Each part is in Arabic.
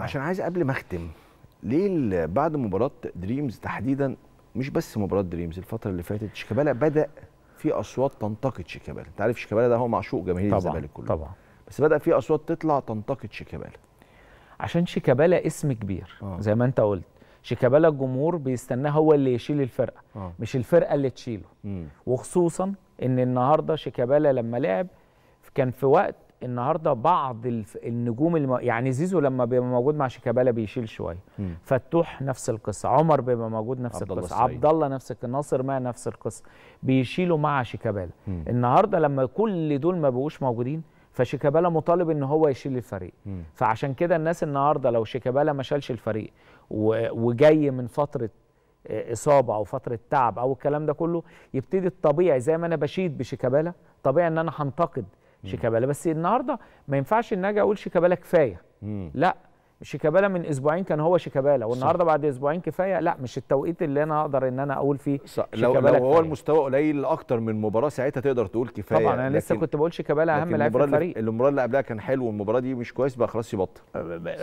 عشان عايز قبل ما اختم، ليه بعد مباراه دريمز تحديدا، مش بس مباراه دريمز، الفتره اللي فاتت شيكابالا بدا في اصوات تنتقد شيكابالا، انت عارف شيكابالا ده هو معشوق جماهير الزمالك كله طبعا، بس بدا في اصوات تطلع تنتقد شيكابالا عشان شيكابالا اسم كبير زي ما انت قلت. شيكابالا الجمهور بيستناه هو اللي يشيل الفرقه مش الفرقه اللي تشيله، وخصوصا ان النهارده شيكابالا لما لعب كان في وقت النهارده بعض النجوم يعني زيزو لما بيبقى موجود مع شيكابالا بيشيل شويه، فتوح نفس القصه، عمر بيبقى موجود نفس القصه، عبد الله نفس القصه، ناصر ما نفس القصه، بيشيلوا مع شيكابالا. النهارده لما كل دول ما بقوش موجودين فشيكابالا مطالب ان هو يشيل الفريق، فعشان كده الناس النهارده لو شيكابالا ما شالش الفريق وجاي من فتره اصابه او فتره تعب او الكلام ده كله، يبتدي الطبيعي زي ما انا بشيد بشيكابالا طبيعي ان انا هنتقد شيكابالا. بس النهارده ما ينفعش ان اجي اقول شيكابالا كفايه، لا، شيكابالا من اسبوعين كان هو شيكابالا والنهارده بعد اسبوعين كفايه، لا، مش التوقيت اللي انا اقدر ان انا اقول فيه شيكابالا. لو هو المستوى قليل اكتر من مباراه ساعتها تقدر تقول كفايه طبعا. انا لسه كنت بقول شيكابالا اهم لاعب في الفريق، المباراه اللي قبلها كان حلو والمباراه دي مش كويس بقى خلاص يبطل،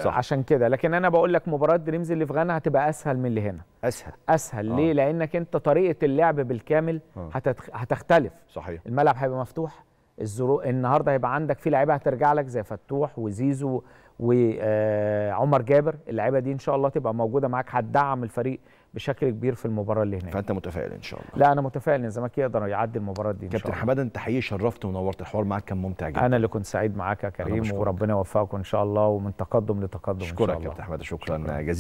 عشان كده. لكن انا بقول لك مباراه دريمز اللي في غانا هتبقى اسهل من اللي هنا، اسهل ليه؟ لانك انت طريقه اللعب بالكامل هتختلف، صحيح، الملعب هيبقى مفتوح، الظروف النهارده هيبقى عندك في لعيبه هترجع لك زي فتوح وزيزو وعمر جابر، اللعيبه دي ان شاء الله تبقى موجوده معاك، هتدعم الفريق بشكل كبير في المباراه اللي هناك. فانت متفائل ان شاء الله؟ لا، انا متفائل ان الزمالك يقدر يعدي المباراه دي ان شاء الله. كابتن حماده، انت حقيقي شرفت ونورت، الحوار معاك كان ممتع جدا. انا اللي كنت سعيد معاك يا كريم، وربنا يوفقكم ان شاء الله ومن تقدم لتقدم ان شاء الله. شكرا يا كابتن حماده، شكرا جزيلا.